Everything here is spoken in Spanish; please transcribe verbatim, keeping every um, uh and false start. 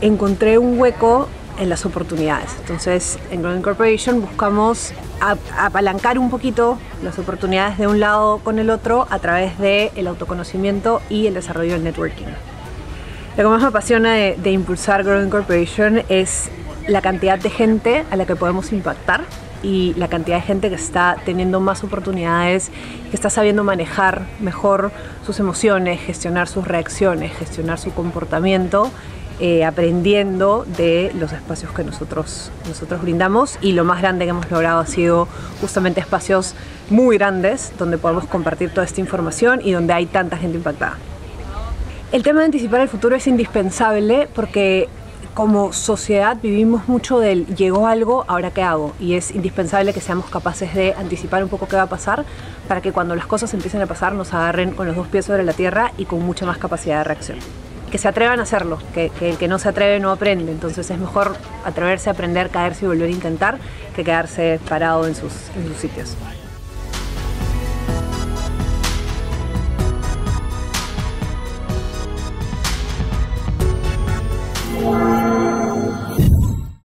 encontré un hueco en las oportunidades. Entonces, en Girl In Corporation buscamos ap apalancar un poquito las oportunidades de un lado con el otro a través del autoconocimiento y el desarrollo del networking. Lo que más me apasiona de, de impulsar Girl In Corporation es la cantidad de gente a la que podemos impactar y la cantidad de gente que está teniendo más oportunidades, que está sabiendo manejar mejor sus emociones, gestionar sus reacciones, gestionar su comportamiento, eh, aprendiendo de los espacios que nosotros, nosotros brindamos. Y lo más grande que hemos logrado ha sido justamente espacios muy grandes donde podemos compartir toda esta información y donde hay tanta gente impactada. El tema de anticipar el futuro es indispensable porque como sociedad vivimos mucho del llegó algo, ahora qué hago, y es indispensable que seamos capaces de anticipar un poco qué va a pasar para que cuando las cosas empiecen a pasar nos agarren con los dos pies sobre la tierra y con mucha más capacidad de reacción. Que se atrevan a hacerlo, que, que el que no se atreve no aprende, entonces es mejor atreverse a aprender, caerse y volver a intentar que quedarse parado en sus, en sus sitios.